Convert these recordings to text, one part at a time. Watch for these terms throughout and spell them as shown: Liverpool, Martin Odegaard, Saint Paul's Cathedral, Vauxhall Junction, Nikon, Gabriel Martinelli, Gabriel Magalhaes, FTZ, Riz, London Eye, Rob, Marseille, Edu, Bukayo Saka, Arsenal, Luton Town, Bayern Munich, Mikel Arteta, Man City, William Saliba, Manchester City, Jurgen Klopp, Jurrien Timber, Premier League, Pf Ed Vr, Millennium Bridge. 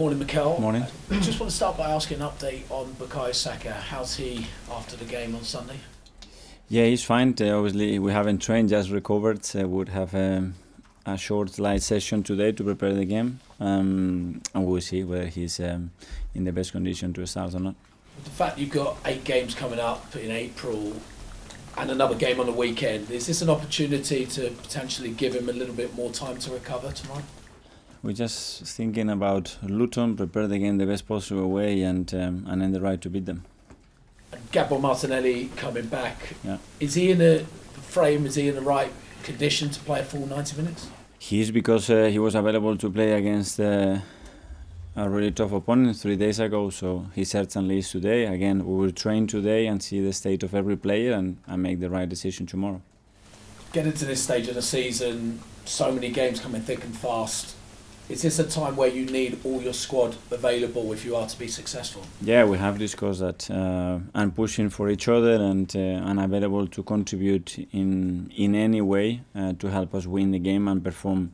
Morning, Mikel. Morning. I just want to start by asking an update on Bukayo Saka. How's he after the game on Sunday? Yeah, he's fine. Obviously, we haven't trained, just recovered. We'll have a short light session today to prepare the game. And we'll see whether he's in the best condition to start or not. The fact you've got 8 games coming up in April and another game on the weekend, is this an opportunity to potentially give him a little bit more time to recover tomorrow? We're just thinking about Luton, prepare the game the best possible way and end the right to beat them. Gabriel Martinelli coming back, yeah. Is he in a frame, is he in the right condition to play a full 90 minutes? He is, because he was available to play against a really tough opponent 3 days ago, so he certainly is today. Again, we will train today and see the state of every player and make the right decision tomorrow. Getting to this stage of the season, so many games coming thick and fast. Is this a time where you need all your squad available if you are to be successful? Yeah, we have discussed that and pushing for each other and available to contribute in any way to help us win the game and perform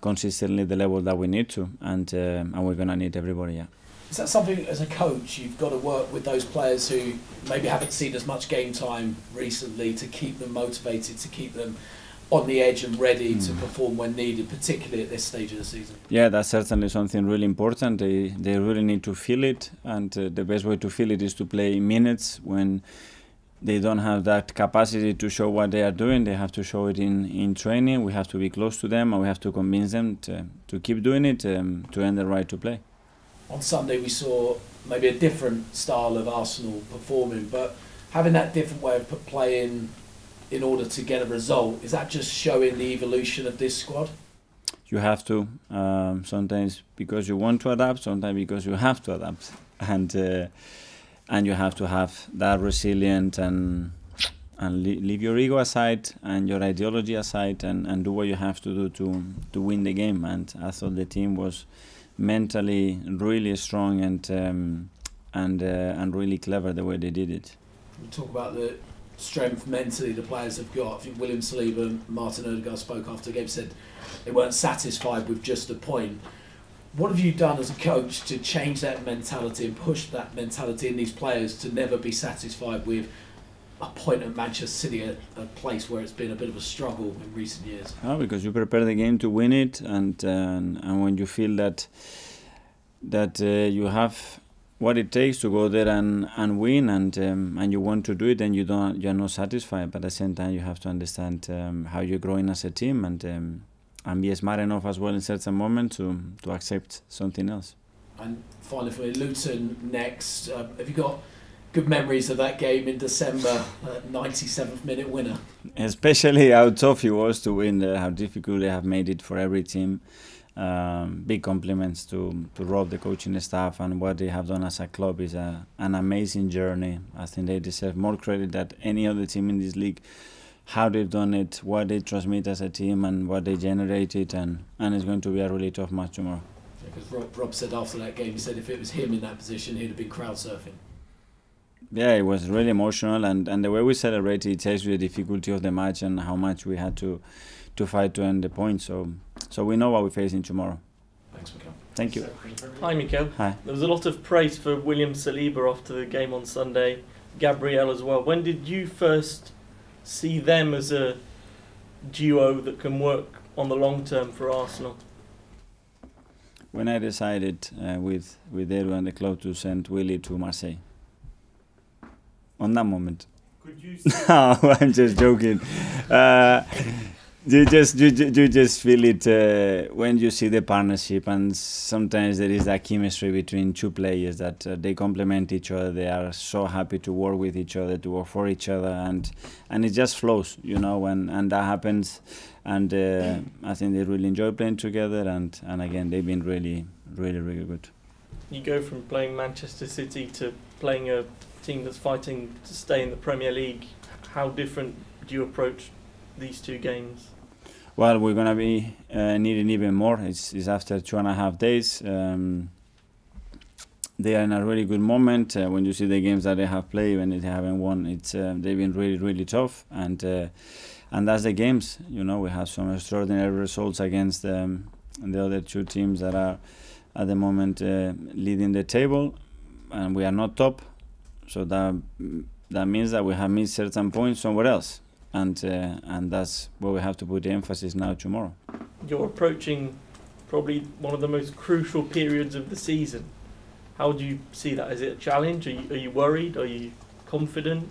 consistently the level that we need to, and we're going to need everybody, yeah. Is that something as a coach you've got to work with those players who maybe haven't seen as much game time recently to keep them motivated, to keep them on the edge and ready to perform when needed, particularly at this stage of the season? Yeah, that's certainly something really important. They really need to feel it, and the best way to feel it is to play minutes when they don't have that capacity to show what they are doing. They have to show it in training. We have to be close to them, and we have to convince them to keep doing it, to earn the right to play. On Sunday we saw maybe a different style of Arsenal performing, but having that different way of playing in order to get a result, is that just showing the evolution of this squad? You have to, sometimes because you want to adapt, sometimes because you have to adapt, and you have to have that resilience and leave your ego aside and your ideology aside and do what you have to do to win the game. And I thought the team was mentally really strong and really clever the way they did it. We talk about the strength mentally the players have got. I think William Saliba and Martin Odegaard spoke after the game, said they weren't satisfied with just a point. What have you done as a coach to change that mentality and push that mentality in these players to never be satisfied with a point at Manchester City, a place where it's been a bit of a struggle in recent years? Oh, because you prepare the game to win it, and when you feel that you have what it takes to go there and win, and you want to do it, and you're not satisfied. But at the same time, you have to understand how you're growing as a team, and be smart enough as well in certain moments to accept something else. And finally, for Luton next, have you got good memories of that game in December, 97th minute winner? Especially how tough it was to win, how difficult they have made it for every team. Big compliments to Rob, the coaching staff, and what they have done as a club is an amazing journey. I think they deserve more credit than any other team in this league. How they've done it, what they transmit as a team, and what they generated, and it's going to be a really tough match tomorrow. Yeah, because Rob said after that game, he said if it was him in that position, he'd have been crowd surfing. Yeah, it was really emotional, and the way we celebrated, it tells you the difficulty of the match and how much we had to fight to end the point. So we know what we're facing tomorrow. Thanks, Mikel. Thank you. Hi, Mikel. Hi. There was a lot of praise for William Saliba after the game on Sunday, Gabriel as well. When did you first see them as a duo that can work on the long term for Arsenal? When I decided with Edu and the club to send Willie to Marseille. On that moment. Could you see? No, I'm just joking. You just feel it when you see the partnership, and sometimes there is that chemistry between two players that they complement each other. They are so happy to work with each other, to work for each other, and it just flows, you know, and that happens. And I think they really enjoy playing together, and again, they've been really, really, really good. You go from playing Manchester City to playing a team that's fighting to stay in the Premier League. How different do you approach these two games? Well, we're going to be needing even more. It's after 2.5 days. They are in a really good moment. When you see the games that they have played, when they haven't won, they've been really, really tough. And that's the games. You know, we have some extraordinary results against the other two teams that are at the moment leading the table, and we are not top, so that means that we have missed certain points somewhere else, and that's where we have to put the emphasis now tomorrow. You're approaching probably one of the most crucial periods of the season. How do you see that? Is it a challenge? Are you worried? Are you confident?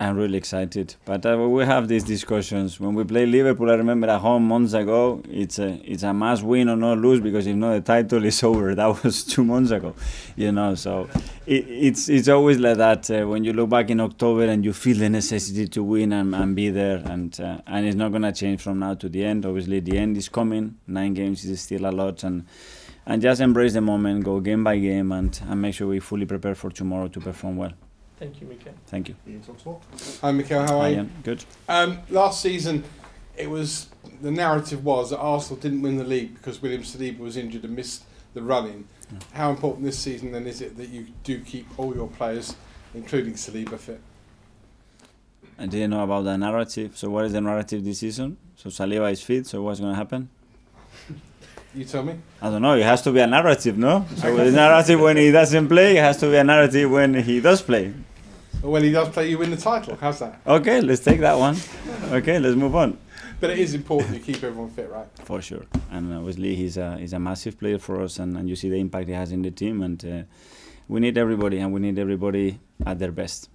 I'm really excited, but we have these discussions. When we play Liverpool, I remember at home months ago, it's a must win or not lose, because if not, the title is over. That was 2 months ago, you know. So it's always like that when you look back in October and you feel the necessity to win and be there, and it's not gonna change from now to the end. Obviously, the end is coming. 9 games is still a lot, and just embrace the moment, go game by game, and make sure we fully prepare for tomorrow to perform well. Thank you, Mikel. Thank you. Hi, Mikel. How are you? I am good. Last season, the narrative was that Arsenal didn't win the league because William Saliba was injured and missed the run-in. Yeah. How important this season then is it that you do keep all your players, including Saliba, fit? I didn't know about that narrative. So what is the narrative this season? So Saliba is fit. So what's going to happen? You tell me. I don't know. It has to be a narrative, no? So the narrative when he doesn't play, it has to be a narrative when he does play. Well, when he does play, you win the title. How's that? Okay, let's take that one. Okay, let's move on. But it is important to keep everyone fit, right? For sure. And obviously, he's a massive player for us, and you see the impact he has in the team. And we need everybody, and we need everybody at their best.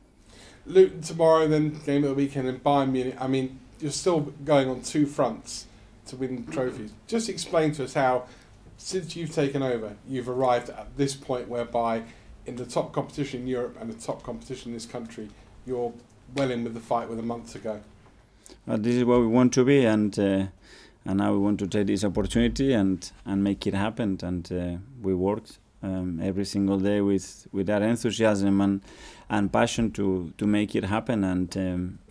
Luton tomorrow, then game of the weekend, and Bayern Munich. I mean, you're still going on two fronts to win trophies. Just explain to us how, since you've taken over, you've arrived at this point whereby in the top competition in Europe and the top competition in this country, you're well in with the fight with a month to go. Well, this is where we want to be, and now we want to take this opportunity and make it happen. And we worked every single day with that enthusiasm and passion to make it happen, and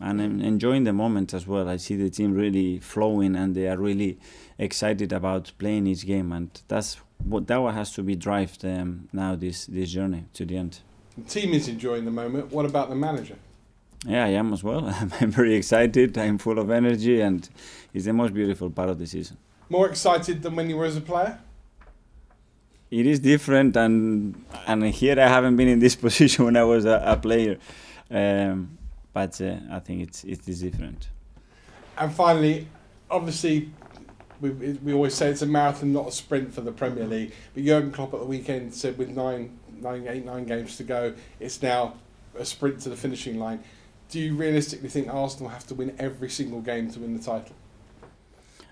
enjoying the moment as well. I see the team really flowing, and they are really excited about playing each game, and that has to be drive now this journey to the end. The team is enjoying the moment. What about the manager? Yeah, I am as well. I'm very excited. I'm full of energy, and it's the most beautiful part of the season. More excited than when you were as a player? It is different, and here I haven't been in this position when I was a player, but I think it is different. And finally, obviously, we always say it's a marathon, not a sprint for the Premier League. But Jurgen Klopp at the weekend said, with nine games to go, it's now a sprint to the finishing line. Do you realistically think Arsenal have to win every single game to win the title?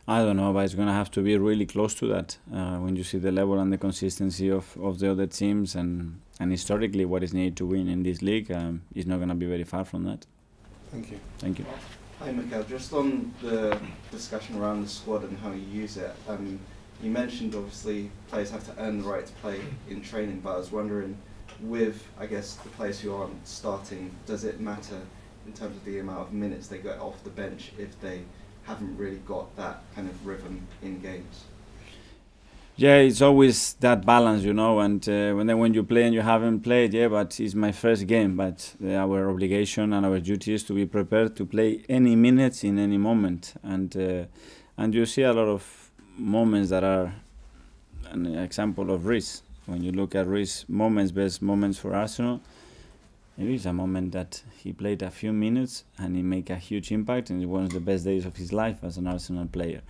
I don't know, but it's going to have to be really close to that when you see the level and the consistency of the other teams, and historically what is needed to win in this league is not going to be very far from that. Thank you. Thank you. Hi, Mikel. Just on the discussion around the squad and how you use it, you mentioned obviously players have to earn the right to play in training, but I was wondering with, I guess, the players who aren't starting, does it matter in terms of the amount of minutes they get off the bench if they haven't really got that kind of rhythm in games? Yeah, it's always that balance, you know, and when you play and you haven't played, yeah, but it's my first game, but our obligation and our duty is to be prepared to play any minutes in any moment, and you see a lot of moments that are an example of Riz. When you look at Riz moments, best moments for Arsenal, it is a moment that he played a few minutes and he made a huge impact, and it was the best days of his life as an Arsenal player.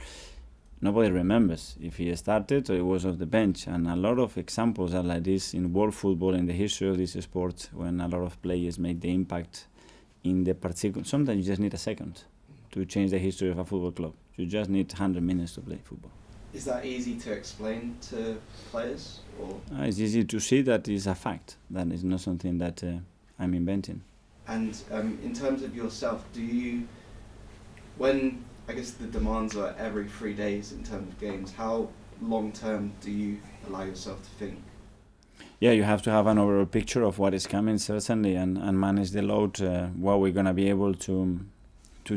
Nobody remembers if he started or he was off the bench, and a lot of examples are like this in world football, in the history of this sport, when a lot of players make the impact in the particular. Sometimes you just need a second to change the history of a football club. You just need 100 minutes to play football. Is that easy to explain to players? Or? It's easy to see that is a fact. That is not something that I'm inventing. And in terms of yourself, do you, when I guess the demands are every 3 days in terms of games, how long term do you allow yourself to think? Yeah, you have to have an overall picture of what is coming, certainly, and manage the load, what we're going to be able to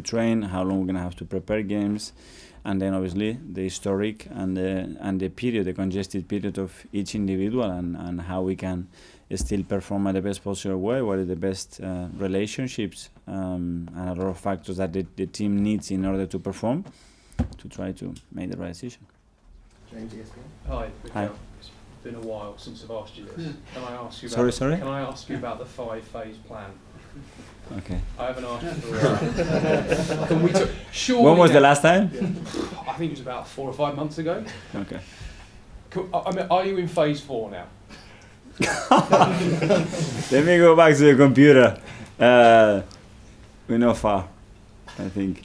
train, how long we're going to have to prepare games, and then obviously the historic and the period, the congested period of each individual, and how we can still perform at the best possible way, what are the best relationships, and a lot of factors that the team needs in order to perform, to try to make the right decision. James, yes, hi. been a while since I've asked you this. Can I ask you? Can I ask you about the 5-phase plan? Okay. I haven't asked you for Can we When was the last time? I think it was about 4 or 5 months ago. Okay. I mean, are you in phase 4 now? Let me go back to the computer. We're not far, I think.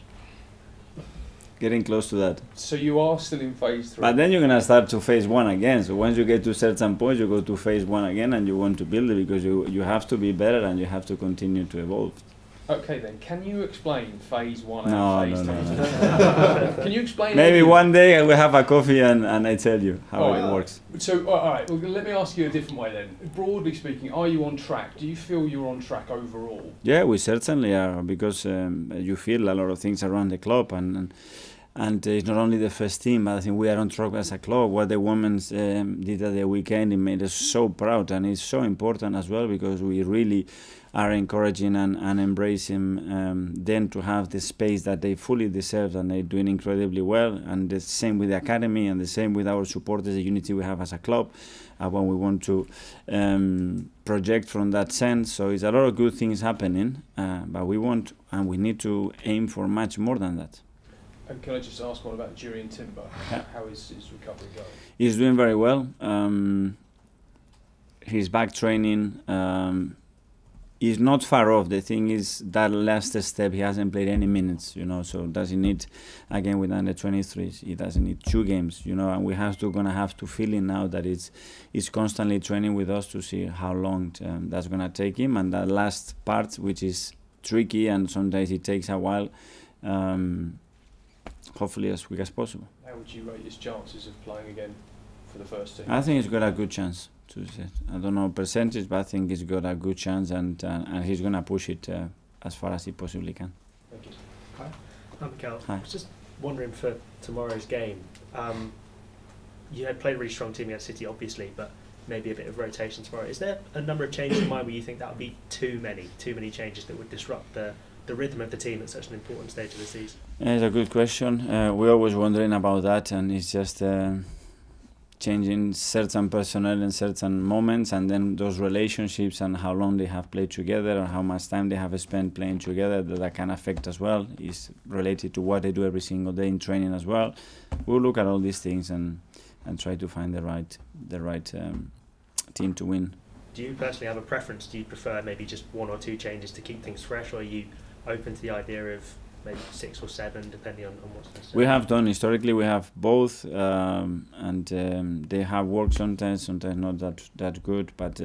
Getting close to that. So you are still in phase 3. But then you're gonna start to phase 1 again. So once you get to certain points, you go to phase 1 again, and you want to build it because you have to be better and you have to continue to evolve. Okay, then can you explain phase 1 and phase 2? No. Can you explain? Maybe one day we have a coffee and I tell you how it works. So all right, well, let me ask you a different way then. Broadly speaking, are you on track? Do you feel you're on track overall? Yeah, we certainly are, because you feel a lot of things around the club, and it's not only the first team, but I think we are on track as a club. What the women did at the weekend, it made us so proud, and it's so important as well, because we really are encouraging and embracing them to have the space that they fully deserve, and they're doing incredibly well. And the same with the academy, and the same with our supporters, the unity we have as a club, when we want to project from that sense. So it's a lot of good things happening, but we want and we need to aim for much more than that. And can I just ask one about Jurrien Timber? Yeah. How is his recovery going? He's doing very well. He's back training. He's not far off. The thing is that last step, he hasn't played any minutes, you know, so doesn't need, again with under-23s, he doesn't need 2 games, you know, and we have to, gonna have to feel in now that it's constantly training with us to see how long that's gonna take him. And that last part, which is tricky and sometimes it takes a while, hopefully as quick as possible. How would you rate his chances of playing again for the first team? I think he's got a good chance. I don't know percentage, but I think he's got a good chance, and he's gonna push it as far as he possibly can. Thank you. Hi, I'm Mikel. Hi. I was just wondering for tomorrow's game. You had played a really strong team against City, obviously, but maybe a bit of rotation tomorrow. Is there a number of changes in mind where you think that would be too many changes that would disrupt the rhythm of the team at such an important stage of the season? It's a good question. We're always wondering about that, and it's just changing certain personnel in certain moments, and then those relationships and how long they have played together or how much time they have spent playing together, that can affect as well. It's related to what they do every single day in training as well. We'll look at all these things and try to find the right team to win. Do you personally have a preference? Do you prefer maybe just 1 or 2 changes to keep things fresh, or are you open to the idea of maybe 6 or 7, depending on what's necessary? We have done historically. We have both, they have worked sometimes not that good. But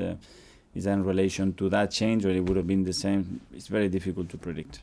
is that in relation to that change, or it would have been the same? It's very difficult to predict.